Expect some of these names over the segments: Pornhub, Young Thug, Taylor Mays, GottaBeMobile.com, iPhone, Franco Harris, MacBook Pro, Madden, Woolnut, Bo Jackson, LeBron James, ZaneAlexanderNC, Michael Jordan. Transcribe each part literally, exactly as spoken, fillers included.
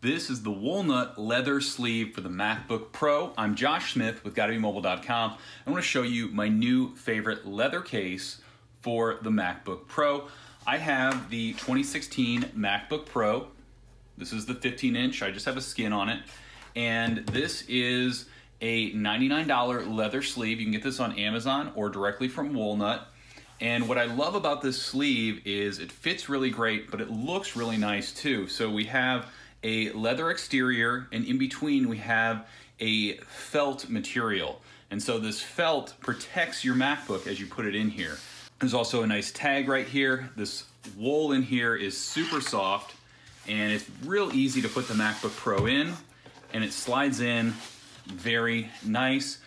This is the Woolnut leather sleeve for the MacBook Pro. I'm Josh Smith with Gotta Be Mobile dot com. I want to show you my new favorite leather case for the MacBook Pro. I have the twenty sixteen MacBook Pro. This is the fifteen inch. I just have a skin on it. And this is a ninety-nine dollar leather sleeve. You can get this on Amazon or directly from Woolnut. And what I love about this sleeve is it fits really great, but it looks really nice too. So we have a leather exterior, and in between we have a felt material. And so this felt protects your MacBook as you put it in here. There's also a nice tag right here. This wool in here is super soft, and it's real easy to put the MacBook Pro in, and it slides in very nice,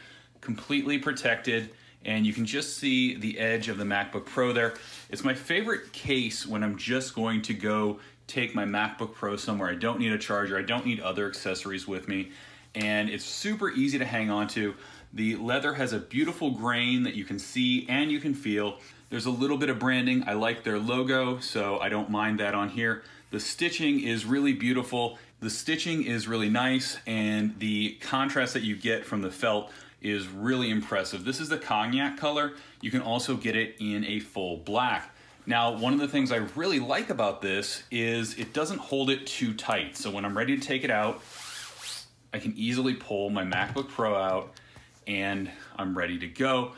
completely protected. And you can just see the edge of the MacBook Pro there. It's my favorite case when I'm just going to go take my MacBook Pro somewhere. I don't need a charger. I don't need other accessories with me. And it's super easy to hang on to. The leather has a beautiful grain that you can see and you can feel. There's a little bit of branding. I like their logo, so I don't mind that on here. The stitching is really beautiful. The stitching is really nice, and the contrast that you get from the felt is really impressive. This is the cognac color. You can also get it in a full black. Now, one of the things I really like about this is it doesn't hold it too tight. So when I'm ready to take it out, I can easily pull my MacBook Pro out and I'm ready to go.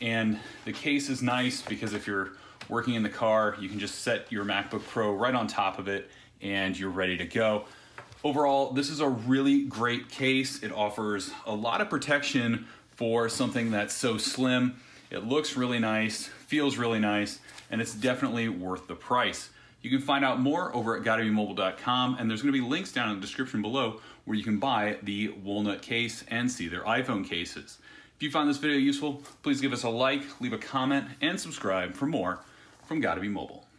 And the case is nice because if you're working in the car, you can just set your MacBook Pro right on top of it and you're ready to go. Overall, this is a really great case. It offers a lot of protection for something that's so slim. It looks really nice, feels really nice, and it's definitely worth the price. You can find out more over at Gotta Be Mobile dot com, and there's gonna be links down in the description below where you can buy the Woolnut case and see their iPhone cases. If you found this video useful, please give us a like, leave a comment, and subscribe for more from Gotta Be Mobile.